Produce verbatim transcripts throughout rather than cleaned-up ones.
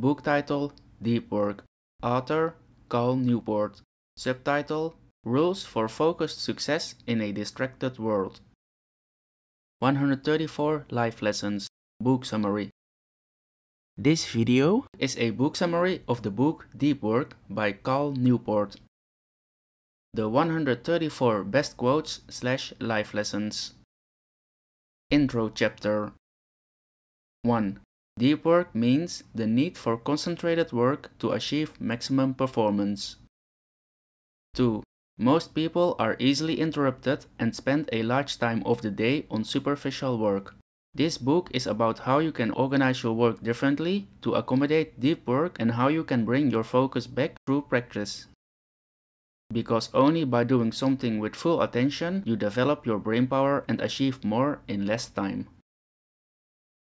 Book title, Deep Work. Author, Cal Newport. Subtitle, Rules for Focused Success in a Distracted World. one hundred thirty-four Life Lessons. Book Summary. This video is a book summary of the book Deep Work by Cal Newport. The one hundred thirty-four Best Quotes slash Life Lessons. Intro Chapter. one. Deep work means the need for concentrated work to achieve maximum performance. two. Most people are easily interrupted and spend a large time of the day on superficial work. This book is about how you can organize your work differently to accommodate deep work and how you can bring your focus back through practice. Because only by doing something with full attention you develop your brainpower and achieve more in less time.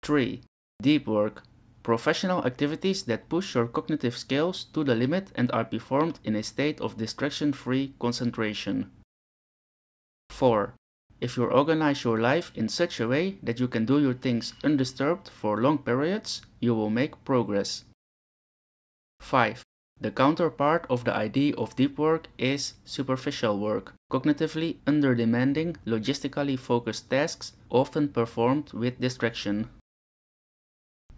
three. Deep work. Professional activities that push your cognitive skills to the limit and are performed in a state of distraction-free concentration. four. If you organize your life in such a way that you can do your things undisturbed for long periods, you will make progress. five. The counterpart of the idea of deep work is superficial work, cognitively under-demanding, logistically focused tasks often performed with distraction.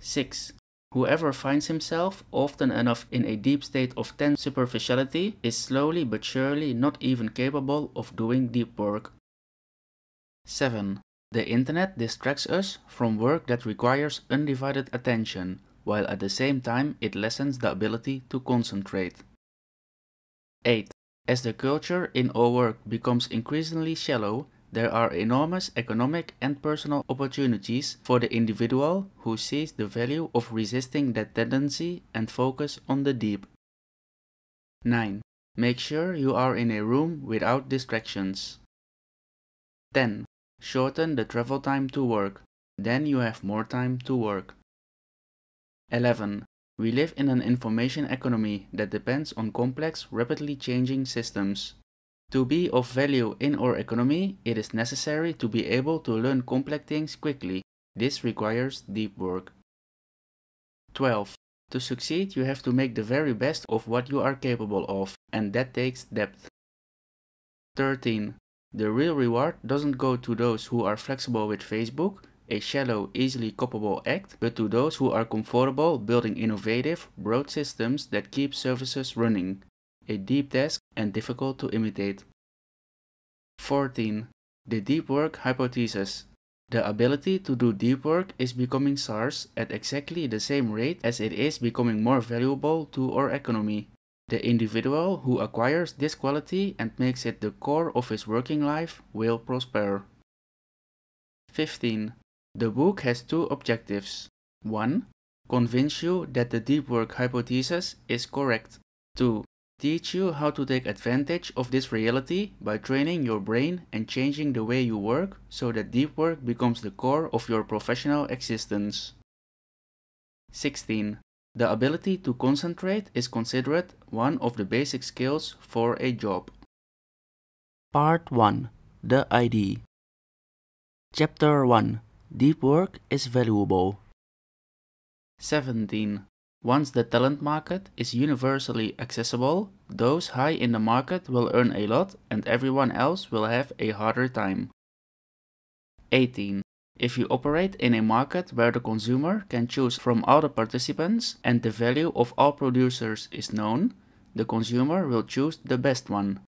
six. Whoever finds himself often enough in a deep state of tense superficiality is slowly but surely not even capable of doing deep work. seven. The internet distracts us from work that requires undivided attention, while at the same time it lessens the ability to concentrate. eight. As the culture in all work becomes increasingly shallow, there are enormous economic and personal opportunities for the individual who sees the value of resisting that tendency and focus on the deep. nine. Make sure you are in a room without distractions. ten. Shorten the travel time to work. Then you have more time to work. eleven. We live in an information economy that depends on complex, rapidly changing systems. To be of value in our economy, it is necessary to be able to learn complex things quickly. This requires deep work. twelve. To succeed, you have to make the very best of what you are capable of, and that takes depth. thirteen. The real reward doesn't go to those who are flexible with Facebook, a shallow, easily copable act, but to those who are comfortable building innovative, broad systems that keep services running. A deep task and difficult to imitate. fourteen. The deep work hypothesis. The ability to do deep work is becoming scarce at exactly the same rate as it is becoming more valuable to our economy. The individual who acquires this quality and makes it the core of his working life will prosper. fifteen. The book has two objectives. one. Convince you that the deep work hypothesis is correct. two. Teach you how to take advantage of this reality by training your brain and changing the way you work so that deep work becomes the core of your professional existence. sixteen. The ability to concentrate is considered one of the basic skills for a job. Part one. The I D. Chapter one. Deep work is valuable. seventeen. Once the talent market is universally accessible, those high in the market will earn a lot and everyone else will have a harder time. eighteen. If you operate in a market where the consumer can choose from all the participants and the value of all producers is known, the consumer will choose the best one.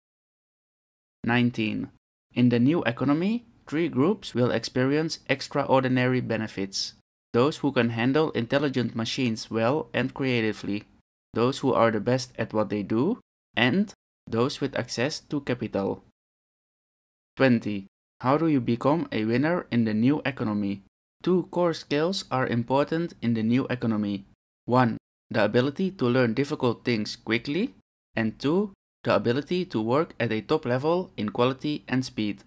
nineteen. In the new economy, three groups will experience extraordinary benefits. Those who can handle intelligent machines well and creatively, those who are the best at what they do, and those with access to capital. twenty. How do you become a winner in the new economy? Two core skills are important in the new economy. one. The ability to learn difficult things quickly, and two. The ability to work at a top level in quality and speed.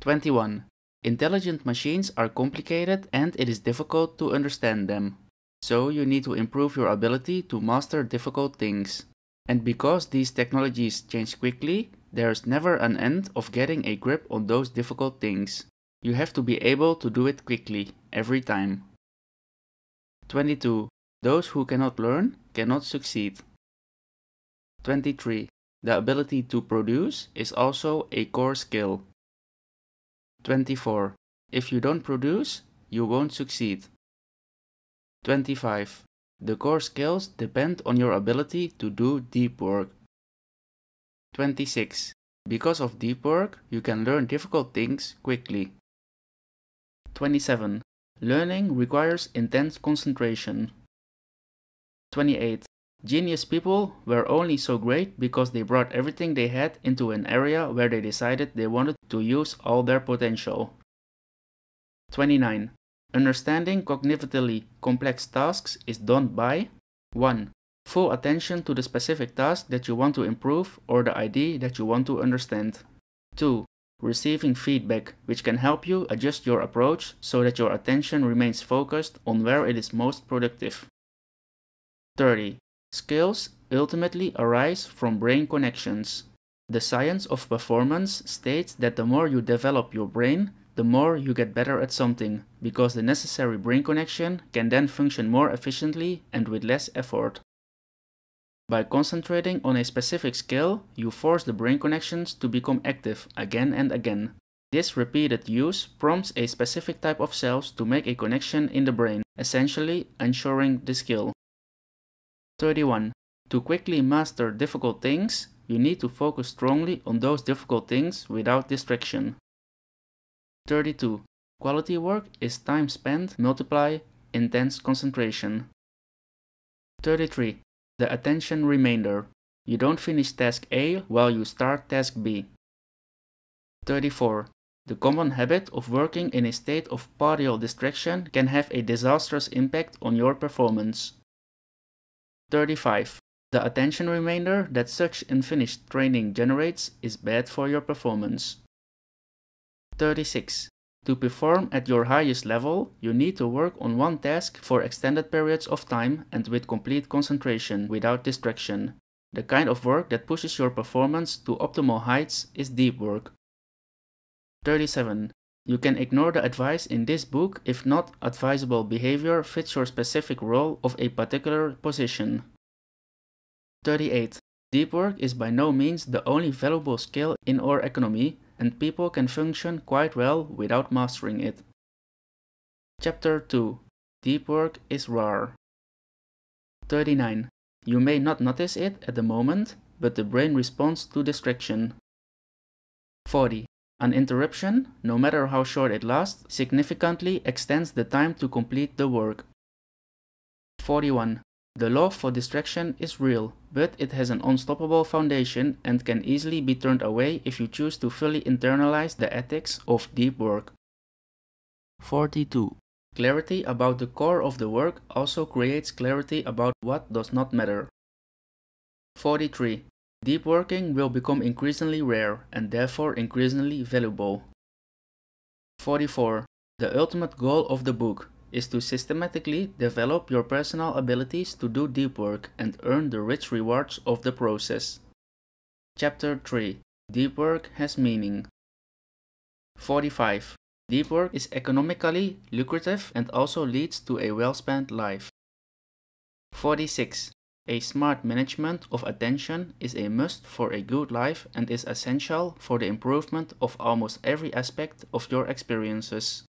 twenty-one. Intelligent machines are complicated and it is difficult to understand them. So you need to improve your ability to master difficult things. And because these technologies change quickly, there is never an end of getting a grip on those difficult things. You have to be able to do it quickly, every time. twenty-two. Those who cannot learn cannot succeed. twenty-three. The ability to produce is also a core skill. twenty-four. If you don't produce, you won't succeed. twenty-five. The core skills depend on your ability to do deep work. twenty-six. Because of deep work, you can learn difficult things quickly. twenty-seven. Learning requires intense concentration. twenty-eight. Genius people were only so great because they brought everything they had into an area where they decided they wanted to use all their potential. twenty-nine. Understanding cognitively complex tasks is done by one. Full attention to the specific task that you want to improve or the idea that you want to understand. two. Receiving feedback, which can help you adjust your approach so that your attention remains focused on where it is most productive. thirty. Skills ultimately arise from brain connections. The science of performance states that the more you develop your brain, the more you get better at something, because the necessary brain connection can then function more efficiently and with less effort. By concentrating on a specific skill, you force the brain connections to become active again and again. This repeated use prompts a specific type of cells to make a connection in the brain, essentially ensuring the skill. thirty-one. To quickly master difficult things, you need to focus strongly on those difficult things without distraction. thirty-two. Quality work is time spent multiply intense concentration. thirty-three. The attention remainder. You don't finish task A while you start task B. thirty-four. The common habit of working in a state of partial distraction can have a disastrous impact on your performance. thirty-five. The attention remainder that such unfinished training generates is bad for your performance. thirty-six. To perform at your highest level, you need to work on one task for extended periods of time and with complete concentration without distraction. The kind of work that pushes your performance to optimal heights is deep work. thirty-seven. You can ignore the advice in this book if not advisable behavior fits your specific role of a particular position. thirty-eight. Deep work is by no means the only valuable skill in our economy, and people can function quite well without mastering it. Chapter two. Deep work is rare. thirty-nine. You may not notice it at the moment, but the brain responds to distraction. forty. An interruption, no matter how short it lasts, significantly extends the time to complete the work. forty-one. The law for distraction is real, but it has an unstoppable foundation and can easily be turned away if you choose to fully internalize the ethics of deep work. forty-two. Clarity about the core of the work also creates clarity about what does not matter. forty-three. Deep working will become increasingly rare and therefore increasingly valuable. forty-four. The ultimate goal of the book is to systematically develop your personal abilities to do deep work and earn the rich rewards of the process. Chapter three. Deep work has meaning. forty-five. Deep work is economically lucrative and also leads to a well-spent life. forty-six. A smart management of attention is a must for a good life and is essential for the improvement of almost every aspect of your experiences.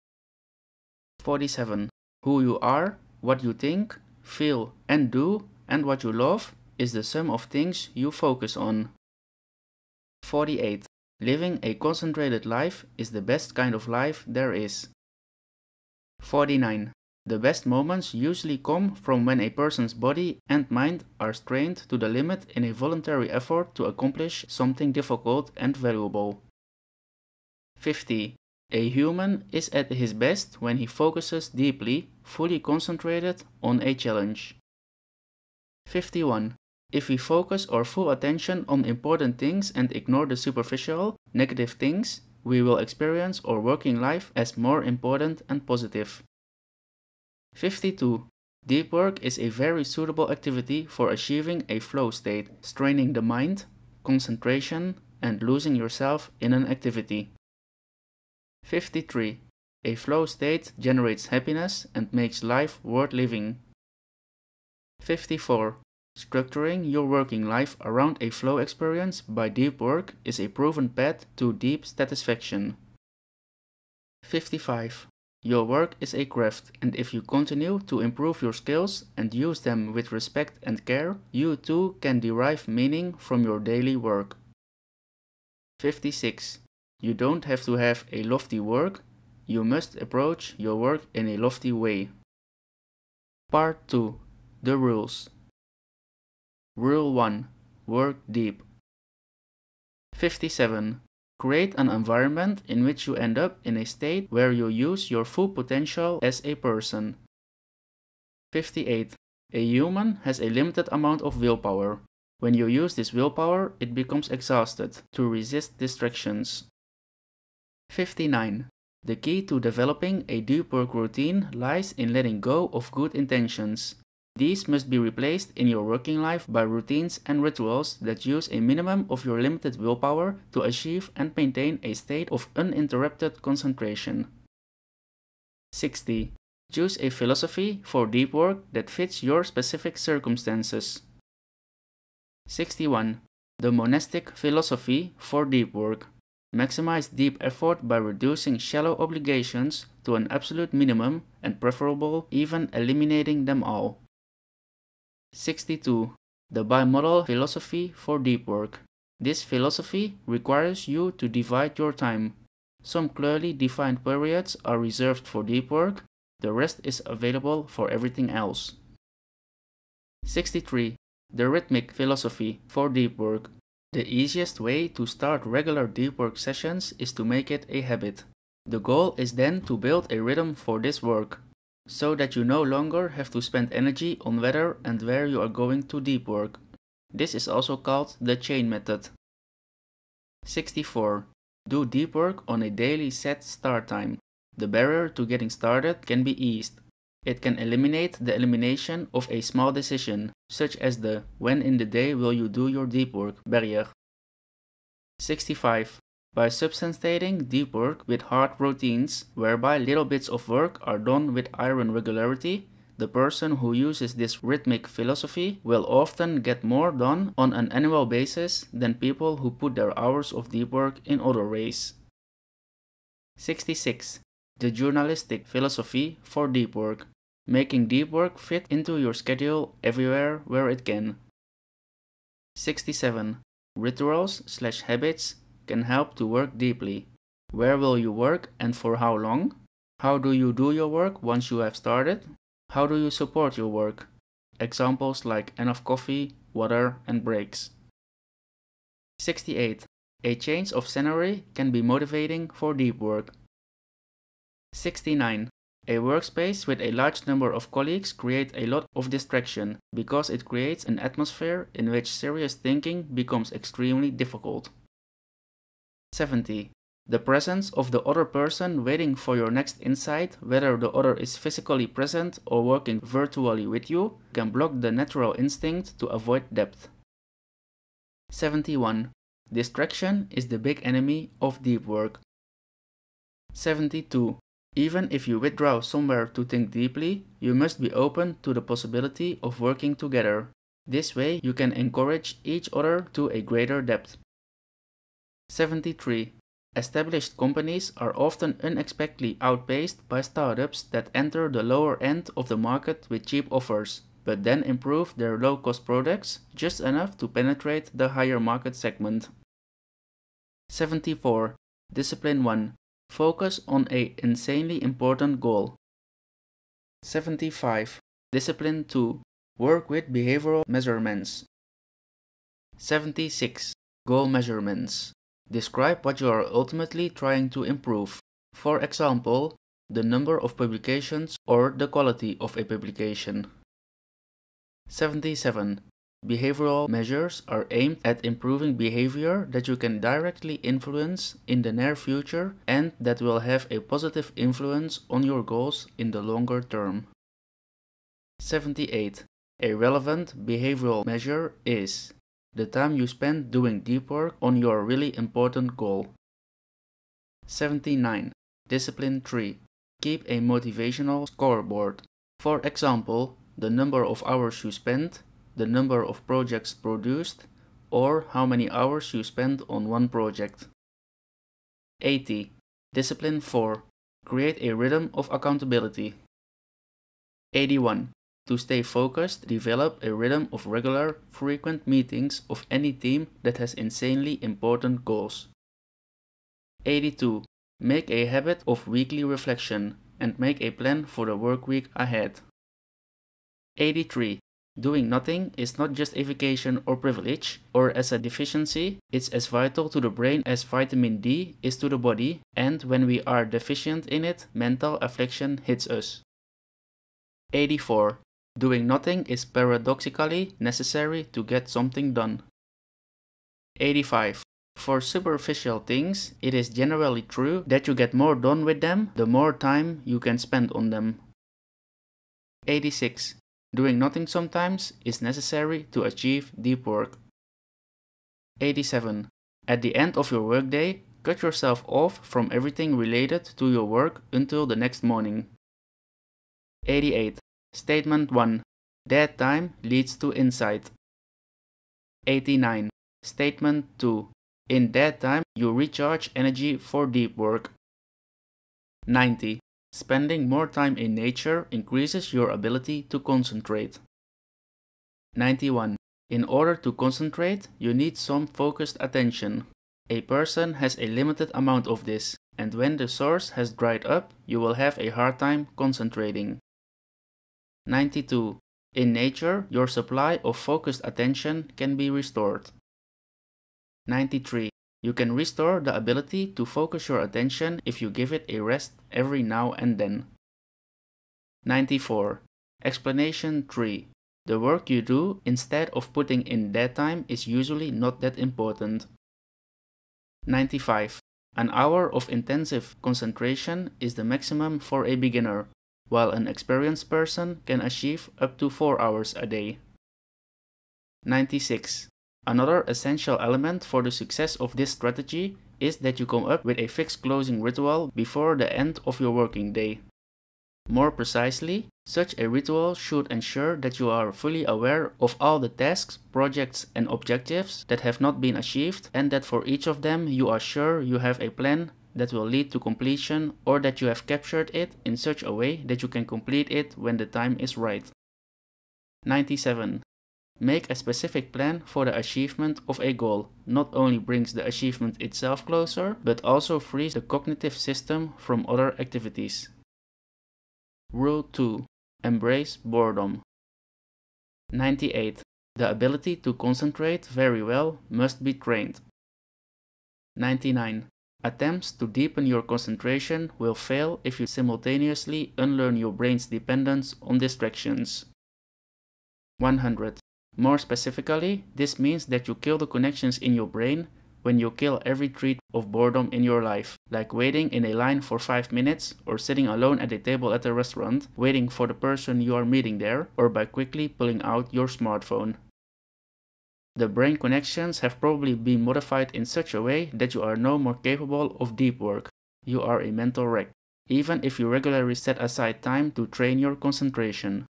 forty-seven. Who you are, what you think, feel and do, and what you love is the sum of things you focus on. forty-eight. Living a concentrated life is the best kind of life there is. forty-nine. The best moments usually come from when a person's body and mind are strained to the limit in a voluntary effort to accomplish something difficult and valuable. fifty. A human is at his best when he focuses deeply, fully concentrated on a challenge. fifty-one. If we focus our full attention on important things and ignore the superficial, negative things, we will experience our working life as more important and positive. fifty-two. Deep work is a very suitable activity for achieving a flow state, straining the mind, concentration, and losing yourself in an activity. fifty-three. A flow state generates happiness and makes life worth living. fifty-four. Structuring your working life around a flow experience by Deep Work is a proven path to deep satisfaction. fifty-five. Your work is a craft, and if you continue to improve your skills and use them with respect and care, you too can derive meaning from your daily work. fifty-six. You don't have to have a lofty work, you must approach your work in a lofty way. Part two. The rules. Rule one. Work deep. fifty-seven. Create an environment in which you end up in a state where you use your full potential as a person. fifty-eight. A human has a limited amount of willpower. When you use this willpower, it becomes exhausted to resist distractions. fifty-nine. The key to developing a deep work routine lies in letting go of good intentions. These must be replaced in your working life by routines and rituals that use a minimum of your limited willpower to achieve and maintain a state of uninterrupted concentration. sixty. Choose a philosophy for deep work that fits your specific circumstances. sixty-one. The monastic philosophy for deep work. Maximize deep effort by reducing shallow obligations to an absolute minimum and preferable even eliminating them all. sixty-two. The bimodal philosophy for deep work. This philosophy requires you to divide your time. Some clearly defined periods are reserved for deep work, the rest is available for everything else. sixty-three. The rhythmic philosophy for deep work. The easiest way to start regular deep work sessions is to make it a habit. The goal is then to build a rhythm for this work, so that you no longer have to spend energy on whether and where you are going to deep work. This is also called the chain method. sixty-four. Do deep work on a daily set start time. The barrier to getting started can be eased. It can eliminate the elimination of a small decision, such as the "when in the day will you do your deep work" barrier. sixty-five. By substantiating deep work with hard routines, whereby little bits of work are done with iron regularity, the person who uses this rhythmic philosophy will often get more done on an annual basis than people who put their hours of deep work in other ways. sixty-six. The journalistic philosophy for deep work. Making deep work fit into your schedule everywhere where it can. sixty-seven. Rituals slash habits can help to work deeply. Where will you work and for how long? How do you do your work once you have started? How do you support your work? Examples like enough coffee, water, and breaks. sixty-eight. A change of scenery can be motivating for deep work. sixty-nine. A workspace with a large number of colleagues creates a lot of distraction because it creates an atmosphere in which serious thinking becomes extremely difficult. seventy. The presence of the other person waiting for your next insight, whether the other is physically present or working virtually with you, can block the natural instinct to avoid depth. seventy-one. Distraction is the big enemy of deep work. seventy-two. Even if you withdraw somewhere to think deeply, you must be open to the possibility of working together. This way you can encourage each other to a greater depth. seventy-three. Established companies are often unexpectedly outpaced by startups that enter the lower end of the market with cheap offers, but then improve their low-cost products just enough to penetrate the higher market segment. seventy-four. Discipline one. Focus on an insanely important goal. seventy-five. Discipline two. Work with behavioral measurements. seventy-six. Goal measurements. Describe what you are ultimately trying to improve. For example, the number of publications or the quality of a publication. seventy-seven. Behavioral measures are aimed at improving behavior that you can directly influence in the near future and that will have a positive influence on your goals in the longer term. seventy-eight. A relevant behavioral measure is the time you spend doing deep work on your really important goal. seventy-nine. Discipline three. Keep a motivational scoreboard. For example, the number of hours you spend, the number of projects produced, or how many hours you spend on one project. eighty. Discipline four. Create a rhythm of accountability. eighty-one. To stay focused, develop a rhythm of regular, frequent meetings of any team that has insanely important goals. eighty-two. Make a habit of weekly reflection and make a plan for the work week ahead. eighty-three. Doing nothing is not just a vacation or privilege, or as a deficiency, it's as vital to the brain as vitamin D is to the body, and when we are deficient in it, mental affliction hits us. eighty-four. Doing nothing is paradoxically necessary to get something done. eighty-five. For superficial things, it is generally true that you get more done with them the more time you can spend on them. eighty-six. Doing nothing sometimes is necessary to achieve deep work. eighty-seven. At the end of your workday, cut yourself off from everything related to your work until the next morning. eighty-eight. Statement one. Dead time leads to insight. eighty-nine. Statement two. In dead time, you recharge energy for deep work. ninety. Spending more time in nature increases your ability to concentrate. ninety-one. In order to concentrate, you need some focused attention. A person has a limited amount of this, and when the source has dried up, you will have a hard time concentrating. ninety-two. In nature, your supply of focused attention can be restored. ninety-three. You can restore the ability to focus your attention if you give it a rest every now and then. ninety-four. Explanation three. The work you do instead of putting in dead time is usually not that important. ninety-five. An hour of intensive concentration is the maximum for a beginner, while an experienced person can achieve up to four hours a day. ninety-six. Another essential element for the success of this strategy is that you come up with a fixed closing ritual before the end of your working day. More precisely, such a ritual should ensure that you are fully aware of all the tasks, projects, and objectives that have not been achieved, and that for each of them you are sure you have a plan that will lead to completion, or that you have captured it in such a way that you can complete it when the time is right. ninety-seven. Make a specific plan for the achievement of a goal not only brings the achievement itself closer, but also frees the cognitive system from other activities. Rule two. Embrace boredom. ninety-eight. The ability to concentrate very well must be trained. ninety-nine. Attempts to deepen your concentration will fail if you simultaneously unlearn your brain's dependence on distractions. one hundred. More specifically, this means that you kill the connections in your brain when you kill every treat of boredom in your life, like waiting in a line for five minutes, or sitting alone at a table at a restaurant, waiting for the person you are meeting there, or by quickly pulling out your smartphone. The brain connections have probably been modified in such a way that you are no more capable of deep work. You are a mental wreck, even if you regularly set aside time to train your concentration.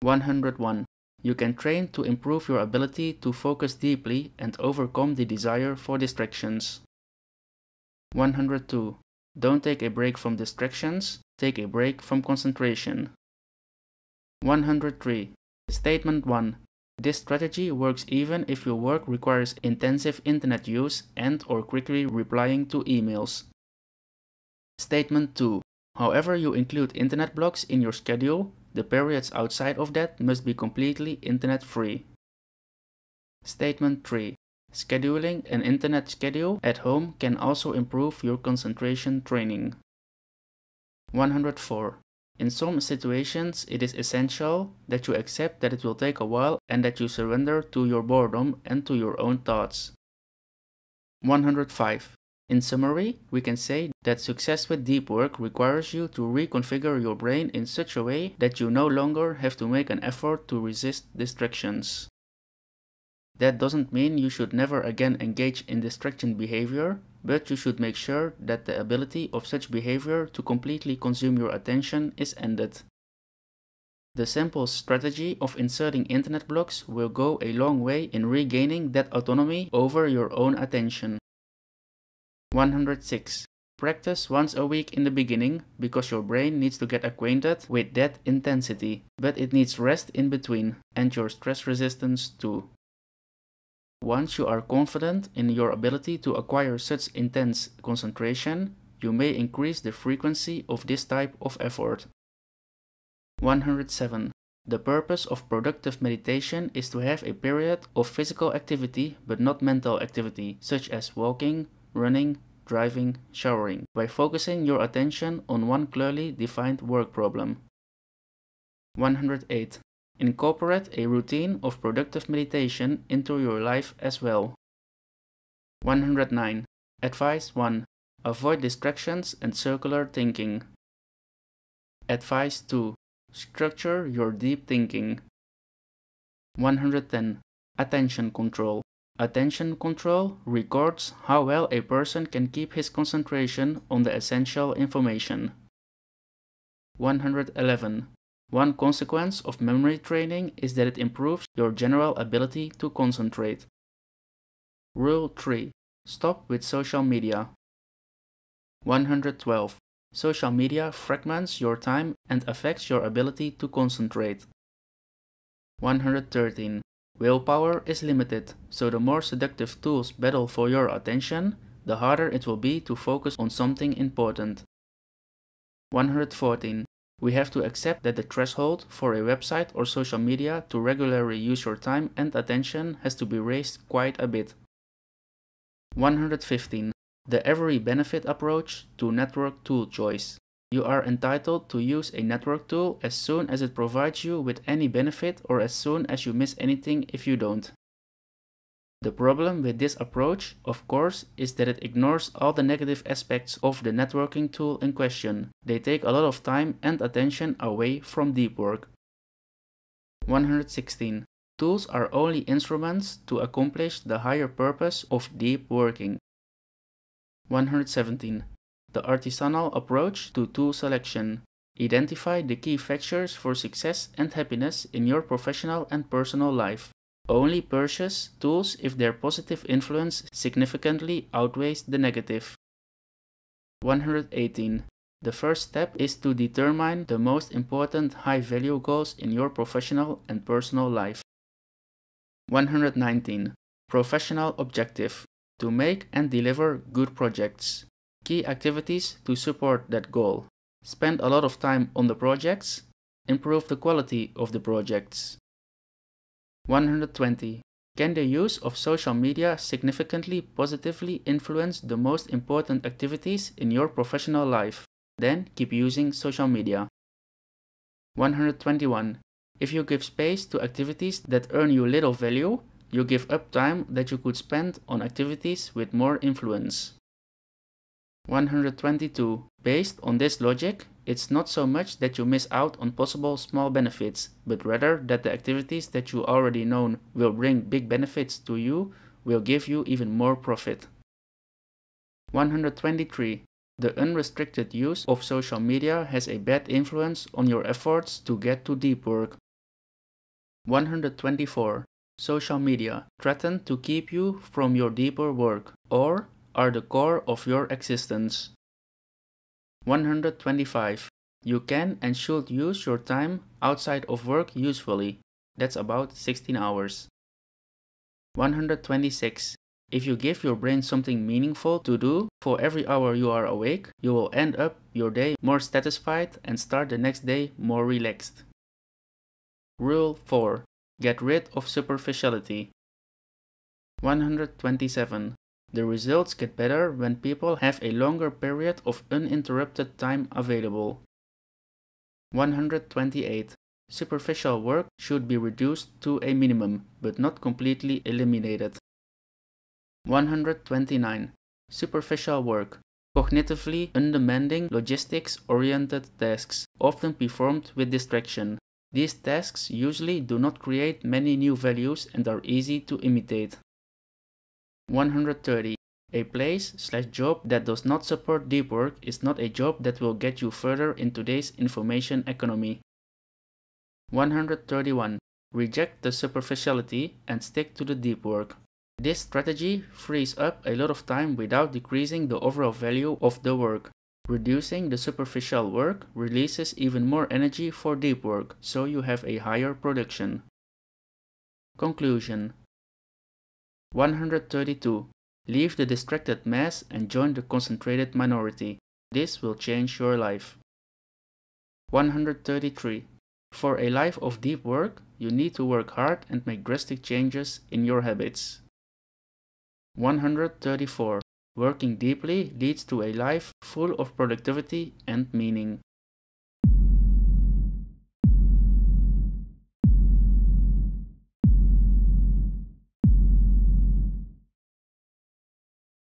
one hundred one. You can train to improve your ability to focus deeply and overcome the desire for distractions. one hundred two. Don't take a break from distractions, take a break from concentration. one hundred three. Statement one. This strategy works even if your work requires intensive internet use and or quickly replying to emails. Statement two. However you include internet blocks in your schedule, the periods outside of that must be completely internet-free. Statement three. Scheduling an internet schedule at home can also improve your concentration training. one hundred four. In some situations, it is essential that you accept that it will take a while and that you surrender to your boredom and to your own thoughts. one hundred five. In summary, we can say that success with deep work requires you to reconfigure your brain in such a way that you no longer have to make an effort to resist distractions. That doesn't mean you should never again engage in distraction behavior, but you should make sure that the ability of such behavior to completely consume your attention is ended. The simple strategy of inserting internet blocks will go a long way in regaining that autonomy over your own attention. one hundred six. Practice once a week in the beginning, because your brain needs to get acquainted with that intensity, but it needs rest in between, and your stress resistance too. Once you are confident in your ability to acquire such intense concentration, you may increase the frequency of this type of effort. one hundred seven. The purpose of productive meditation is to have a period of physical activity but not mental activity, such as walking, running, driving, showering, by focusing your attention on one clearly defined work problem. one hundred eight. Incorporate a routine of productive meditation into your life as well. one hundred nine. Advice one. Avoid distractions and circular thinking. Advice two. Structure your deep thinking. one hundred ten. Attention control. Attention control records how well a person can keep his concentration on the essential information. one hundred eleven. One consequence of memory training is that it improves your general ability to concentrate. Rule three. Stop with social media. one hundred twelve. Social media fragments your time and affects your ability to concentrate. one hundred thirteen. Willpower is limited, so the more seductive tools battle for your attention, the harder it will be to focus on something important. one hundred fourteen. We have to accept that the threshold for a website or social media to regularly use your time and attention has to be raised quite a bit. one hundred fifteen. The every benefit approach to network tool choice. You are entitled to use a network tool as soon as it provides you with any benefit or as soon as you miss anything if you don't. The problem with this approach, of course, is that it ignores all the negative aspects of the networking tool in question. They take a lot of time and attention away from deep work. one hundred sixteen. Tools are only instruments to accomplish the higher purpose of deep working. one hundred seventeen. The artisanal approach to tool selection. Identify the key factors for success and happiness in your professional and personal life. Only purchase tools if their positive influence significantly outweighs the negative. one hundred eighteen. The first step is to determine the most important high-value goals in your professional and personal life. one hundred nineteen. Professional objective. To make and deliver good projects. Key activities to support that goal. Spend a lot of time on the projects. Improve the quality of the projects. one hundred twenty. Can the use of social media significantly positively influence the most important activities in your professional life? Then keep using social media. one hundred twenty-one. If you give space to activities that earn you little value, you give up time that you could spend on activities with more influence. one hundred twenty-two. Based on this logic, it's not so much that you miss out on possible small benefits, but rather that the activities that you already know will bring big benefits to you will give you even more profit. one hundred twenty-three. The unrestricted use of social media has a bad influence on your efforts to get to deep work. one hundred twenty-four. Social media threaten to keep you from your deeper work, or are the core of your existence. one hundred twenty-five. You can and should use your time outside of work usefully. That's about sixteen hours. one hundred twenty-six. If you give your brain something meaningful to do for every hour you are awake, you will end up your day more satisfied and start the next day more relaxed. Rule four. Get rid of superficiality. one hundred twenty-seven. The results get better when people have a longer period of uninterrupted time available. one hundred twenty-eight. Superficial work should be reduced to a minimum, but not completely eliminated. one hundred twenty-nine. Superficial work. Cognitively undemanding logistics-oriented tasks, often performed with distraction. These tasks usually do not create many new values and are easy to imitate. one hundred thirty. A place slash job that does not support deep work is not a job that will get you further in today's information economy. one hundred thirty-one. Reject the superficiality and stick to the deep work. This strategy frees up a lot of time without decreasing the overall value of the work. Reducing the superficial work releases even more energy for deep work, so you have a higher production. Conclusion one hundred thirty-two. Leave the distracted mass and join the concentrated minority. This will change your life. one hundred thirty-three. For a life of deep work, you need to work hard and make drastic changes in your habits. one hundred thirty-four. Working deeply leads to a life full of productivity and meaning.